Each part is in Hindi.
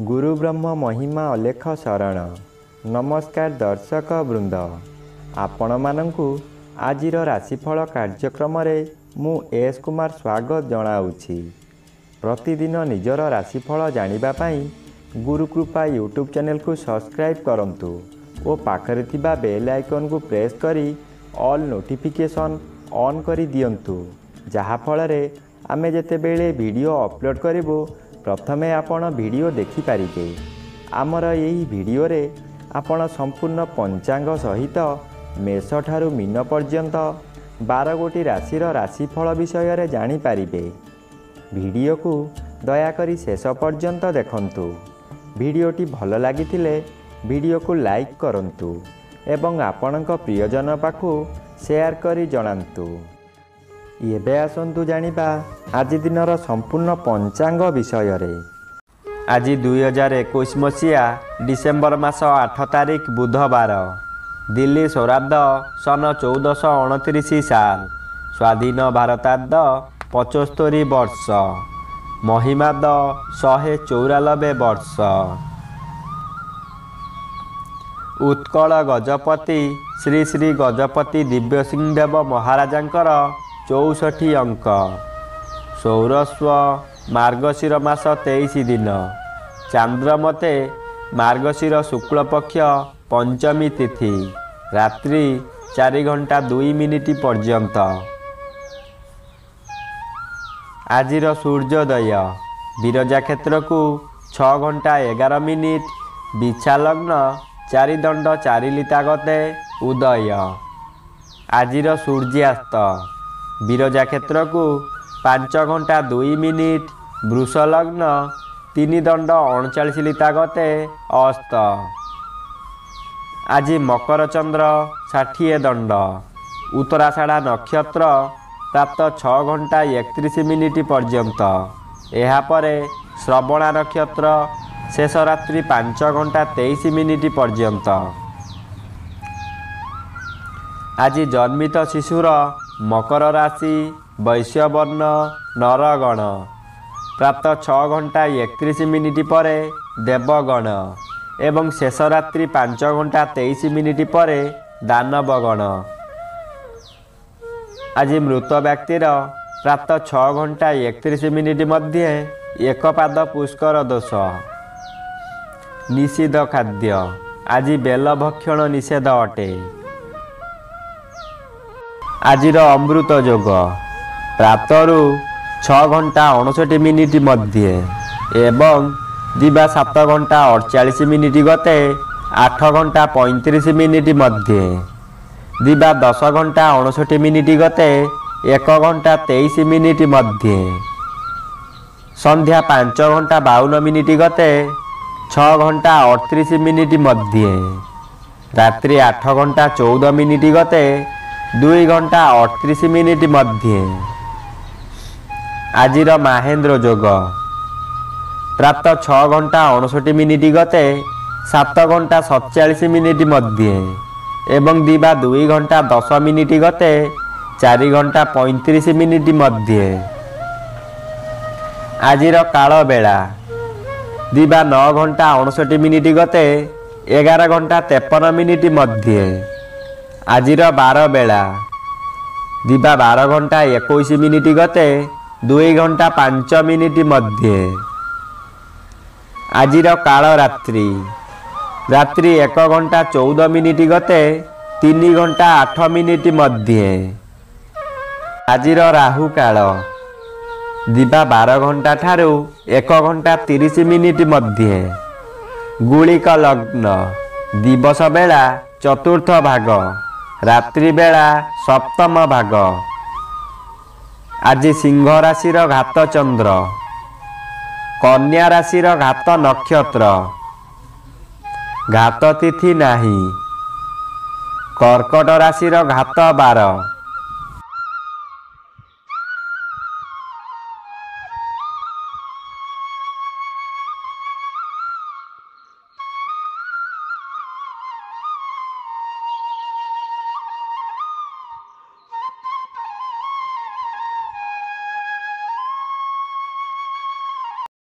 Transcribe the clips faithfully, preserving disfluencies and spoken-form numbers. गुरु ब्रह्म महिमा अलेख शरण। नमस्कार दर्शक वृंद, आपण मानंकु आजिर राशिफल कार्यक्रम मु एस कुमार स्वागत जनाऊँगी। प्रतिदिन निजर राशिफल जानिबापाई गुरु कृपा यूट्यूब चैनल को सब्सक्राइब करंतु ओ पाखरे थिबा बेल आइकन को प्रेस करी ऑल नोटिफिकेशन ऑन करी दियंतु, जहा फलरे आमे जेतेबेले वीडियो अपलोड करिवो प्रथमे आपण वीडियो देखि पारिबे। आमर यही वीडियो रे आपण संपूर्ण पंचांग सहित मेष ठारू मीन पर्यंत बारह गोटी राशि रो राशिफल विषय रे जानि पारिबे। वीडियो को दया करी शेष पर्यंत देखंतु। वीडियोटी भल लागिथिले वीडियो को लाइक करंतु एवं आपणक प्रियजन पाखु शेयर करी जणांतु। एबे आसंतु जानिबा आज दिनर संपूर्ण पंचांग विषय रे। आज दुई हजार एकुश मसीहा डिसेम्बर मास आठ तारिख बुधवार, दिल्ली सौराब्द सन चौदश अणतीस साल, स्वाधीन भारताब्द पचस्तरी वर्ष, महिमाब्द शहे चौरानबे वर्ष। उत्कल गजपति श्री श्री गजपति दिव्य सिंह देव महाराजांकर चौसठी अंक। सौरस्व मार्गशीर मास तेईस दिन, चांद्रमते मार्गशीर शुक्लपक्ष पंचमी तिथि, रात्रि चार घंटा दुई मिनिट पर्यंत। आजिर सूर्योदय बिरजा क्षेत्र को छः घंटा एगार मिनिट, बिछा लग्न चारिदंड चारिलिता गते उदय। आजिर सूर्यास्त बिरजा क्षेत्र को पांच घंटा दुई मिनिट, वृष लग्न तीन दंड अणचाश लिता गते अस्त। आज मकर चंद्र षाठी दंड, उत्तराषाढ़ा नक्षत्र प्राप्त छः घंटा एकतीस मिनिट पर्यंत, यापर श्रवणा नक्षत्र शेष रात्रि पांच घंटा तेईस मिनिट पर्यंत। आज जन्मित शिशुर मकर राशि वैश्यवर्ण नरगण, प्राप्त छः घंटा एकतीस मिनिट पर देवगण एवं शेष रात्रि पांच घंटा तेईस मिनिट पर दानवगण। आज मृत व्यक्तिर प्राप्त छः घंटा एकतीस मिनिट मध्य एक पाद पुष्कर दोष। निषिद्ध खाद्य आज बेल भक्षण निषेध अटे। आजिर अमृत जोग प्रातरु छः घंटा अड़सठ मिनिट मध्य एवं दिवा सात घंटा अड़चाश मिनिट गते आठ घंटा पैंतीस मिनिट मध्य, दिवा दस घंटा अड़सठ मिनिट गते एक घंटा तेईस मिनिट मध्य, संध्या पाँच घंटा बावन मिनिट गते छः घंटा अड़तीस मिनिट मध्य, रात्रि आठ घंटा चौदह मिनिट गते दुई घंटा अड़तीस मिनिट मध्य। आजिर महेन्द्र जोग प्राप्त छः घंटा अड़सठ मिनिट गते सात घंटा सतचाश मिनिट मध्य एवं दिवा दुई घंटा दस मिनिट गते चार घंटा पैंतीस मिनिट मध्य। आजिर काल बेला दिवा नौ घंटा अड़सठ मिनिट गते एगार घंटा तेपन मिनिट मध्य। आजिर बार बेला दिवा बार घंटा एकुश मिनिट गते दुई घंटा पांच मिनिट मध्य। आजिर काल रात्रि रात्रि एक घंटा चौदह मिनिट गते तीन घंटा आठ मिनिट मध्य। आजिर राहु काल दिवा बार घंटा ठारू एक घंटा तीस मिनिट मध्य। गुलिक लग्न दिवस बेला चतुर्थ भाग, रात्रि बेला सप्तम भाग। आज सिंह राशिर घात चंद्र, कन्या राशिर घात नक्षत्र, घात तिथि नाही। कर्कट राशिर घात बार।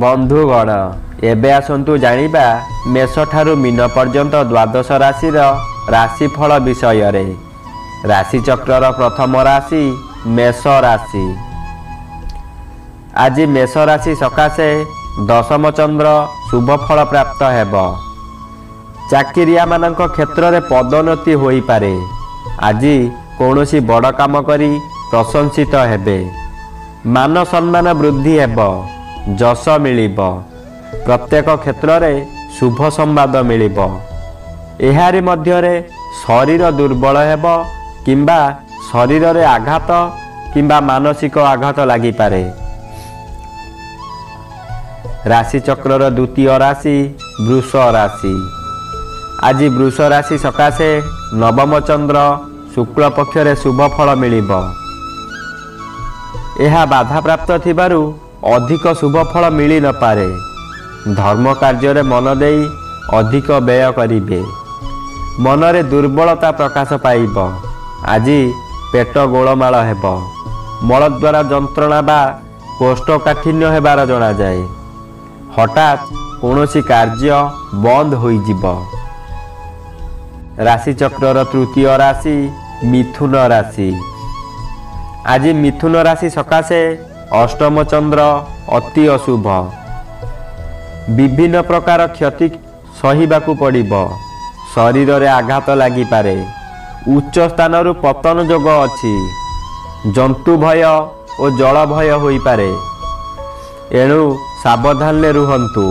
बंधुगण एबे आसंतु जानिबा मेष ठारु मीन पर्यंत द्वादश राशि राशिफल विषय रे। राशि चक्रर प्रथम राशि मेष राशि। आज मेष राशि सकाशे दशम चंद्र शुभ फल प्राप्त हेबो। चाकरिया मानक क्षेत्र रे पदोन्नति होई पारे। आज कौनसी बड़ काम करी प्रशंसित हेबे। मान सम्मान वृद्धि हेबो। जश मिलिबो। प्रत्येक क्षेत्र रे शुभ संवाद मिलिबो। एहारी मध्य रे शरीर दुर्बल हेबो किंबा शरीर रे आघात किंबा मानसिक आघात लागि पारे। राशि चक्रर द्वितीय राशि वृष राशि। आज वृष राशि सकाशे नवम चंद्र शुक्ल पक्षरे शुभ फल मिलिबो। एहा बाधा प्राप्त थिबारु अधिक शुभ फल मिलि न पारे। धर्म कार्य मन दे अधिक व्यय करिवे। मनरे दुर्बलता प्रकाश पाइब। आज पेट गोलमाल हेबो। मलद्वारा जंत्रणा बा कोष्ठकाठिन्य हेबार जना जाए। हठात कौनसी कार्य बंद होई जिवो। राशि चक्रर तृतीय राशि मिथुन राशि। आज मिथुन राशि सकाशे अष्टम चंद्र अति अशुभ। विभिन्न प्रकार क्षति सहिबाकु पड़िबो। शरीर रे आघात लागि पारे। उच्च स्थानरु पतन जोग अछि। जंतु भय और जल भय होई पारे। एणु सावधान रुहंतु।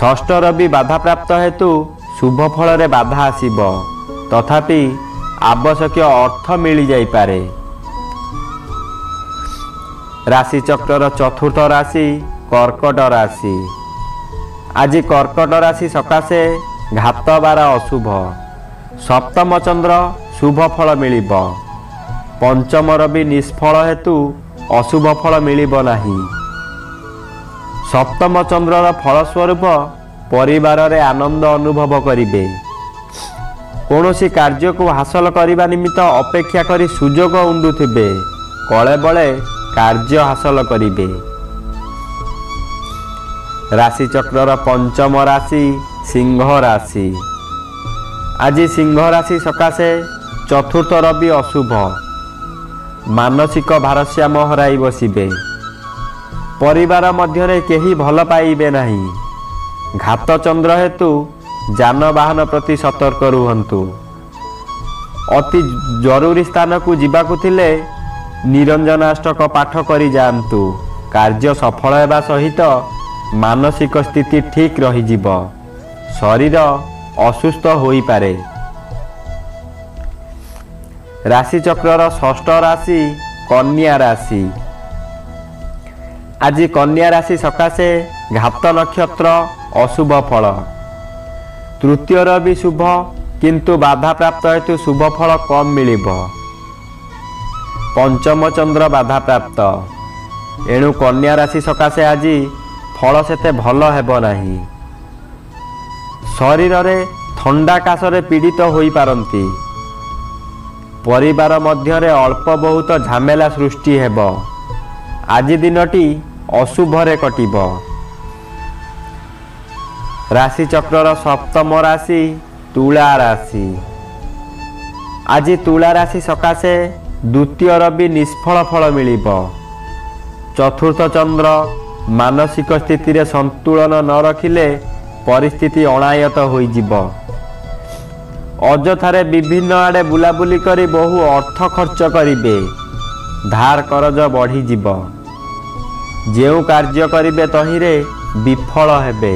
षष्ठ रवि बाधा प्राप्त हेतु शुभ फल रे बाधा आसीबो। तथापि आवश्यक अर्थ मिली जाई पारे। राशि चक्रर चतुर्थ राशि कर्कट राशि। आज कर्कट राशि सकाशे घात बार अशुभ। सप्तम चंद्र शुभ फल मिलिबो। पंचम रवि निष्फल हेतु अशुभ फल मिलिबो नाही। सप्तम चंद्रर फलस्वरूप परिवार रे आनंद अनुभव करिवे। कौनसी कार्य को हासिल करने निमित्त अपेक्षा करी सुजोग उंडुथिबे। कले बले कार्य हासिल करिवे। राशि चक्रर पंचम राशि सिंह राशि। आज सिंह राशि सकाशे चतुर्थ रवि अशुभ। मानसिक भारसाम्य हराई बसिबे। परिवार मध्यरे केही भल पाइबे नाही। घात चंद्र हेतु जानवाहन प्रति सतर्क रुहंतु। अति जरूरी स्थान को जीवाकु थिले निरंजनाष्टक पाठ करी जांतु। कार्य सफल हेबा सहित मानसिक स्थिति ठीक रही जीवो। शरीर असुस्थ होई पारे। राशि चक्रर षष्ठ राशि कन्या राशि। आज कन्या राशि सकाशे घात नक्षत्र अशुभ फल। तृतीय रवि शुभ किंतु बाधा प्राप्त हेतु शुभ फल कम मिलिबो। पंचम चंद्र बाधा प्राप्त। एणु कन्या राशि सकाशे आज फल सेते भल हेबो नाही। शरीर रे ठंडा कासरे पीड़ित होई पारंती। परिवार मध्य रे अल्प बहुत झमेला सृष्टि हेबो। आजि दिनटी अशुभ रे कटिबो। राशि चक्रर सप्तम राशि तुला राशि। आजि तुला राशि सकाशे द्वितीय रवि निष्फल फल मिलिबो। चतुर्थ चंद्र मानसिक स्थिति रे संतुलन न रखिले परिस्थिति अणायत होई जिवो। अजथारे विभिन्न आड़े बुलाबुली करी बहु अर्थ खर्च करिवे। धार करज बढ़ी जिवो। जेउ कार्य करिवे तहिरे विफल हेबे।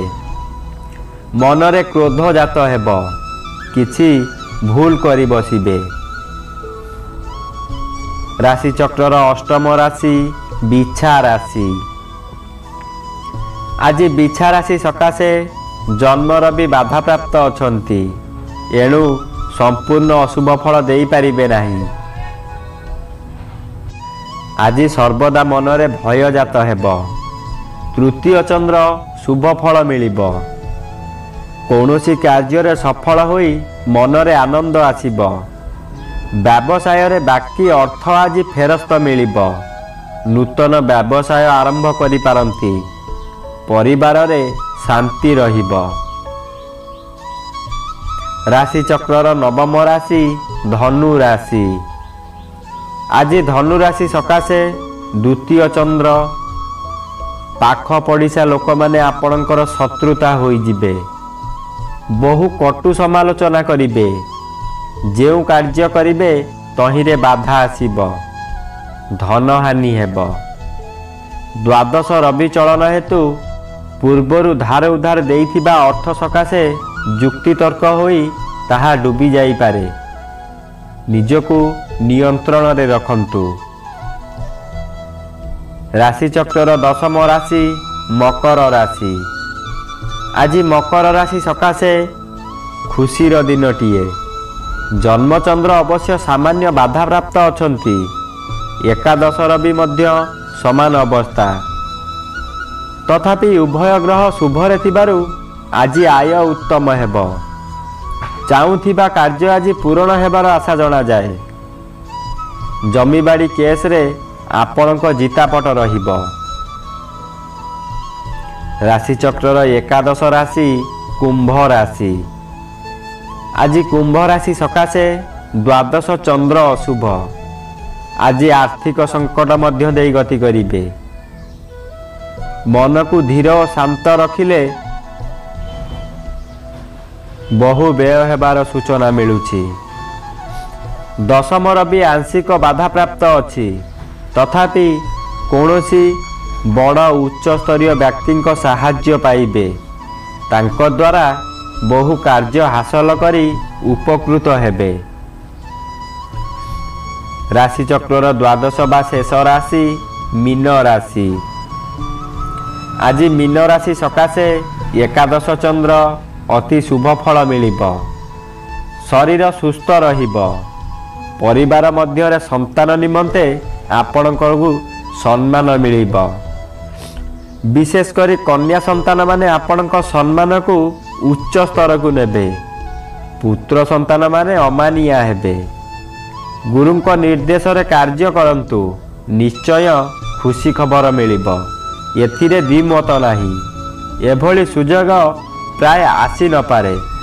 मनरे क्रोध जात हेबो। किछि भूल करि बसिबे। राशि चक्रर अष्टम राशि बिछा राशि। आज बिछा राशि सकाशे जन्म रवि बाधा प्राप्त अछंती। एणु संपूर्ण अशुभ फल देई पारिबे नाही। आज सर्वदा मनरे भय जात हेबो। तृतीय चंद्र शुभ फल मिलिबो। कौनसी कार्य सफल होई मनरे आनंद आसीबो। व्यवसाय रे बाकी अर्थ आज फेरस्त मिलिबो। नूतन व्यवसाय आरंभ करि पारंती। परिवार रे शांति रहिबो। राशि चक्रर नवम राशि धनु राशि। आज धनु राशि सकाशे द्वितीय चंद्र पाख पड़िशा लोक माने आपणकर शत्रुता होइजिबे, बहु कटु समालोचना करिबे, जेउ कार्य करिबे तहिरे बाधा आसीबो, धन हानि हेबो। द्वादश रवि चलन हेतु पूर्वरु धार उधार देइथिबा अर्थ सकाशे जुक्ति तर्क होई ताहा डुबी जाई पारे, निजकु नियंत्रण रे रखंतु। राशि चक्रर दशम राशि मकर राशि। आज मकर राशि सकाशे खुशीर दिनटीए। जन्मचंद्र अवश्य सामान्य बाधाप्राप्त अछंती, एकादश रवि मध्य समान अवस्था, तथापि उभय ग्रह शुभरे थिबारु आज आय उत्तम हेब। चाहूथिबा कार्य आज पूरण हेबार आशा जणा जाए। जमीबाड़ी केस रे आपणक जितापट रहिबो। राशि चक्रर एकादश राशि कुंभ राशि। आज कुंभ राशि सकाशे द्वादश चंद्र अशुभ, आज आर्थिक संकट मध्य देई गति करिबे। मन को धीर और शांत रखिले बहु व्यय हेबार सूचना मिलुछि। दशम रवि आंशिक बाधा प्राप्त अछि, तथापि कौनसी बड़ उच्चस्तरीय व्यक्तिंक साहाय्य पाइबे, तांको द्वारा बहु कार्य हासिल करी उपकृत हेबे। राशि चक्रर द्वादश बा शेष राशि मीन राशि। आज मीन राशि सकाशे एकादश चंद्र अति शुभ फल मिलिबो, शरीर सुस्थ रहिबो, परिवार मध्य रे संतान निमंते आपणकरगु सम्मान मिलिबो। विशेष करी कन्या संतान माने आपणक सम्मान को उच्च स्तर को नेबे, पुत्र संतान माने अमानिया हेबे। गुरुंक निर्देश रे कार्य करंतु, निश्चय खुशी खबर मिलिबो, एथिरे द्विमत नाही। एभली सुजोग प्राय आसी न पारे।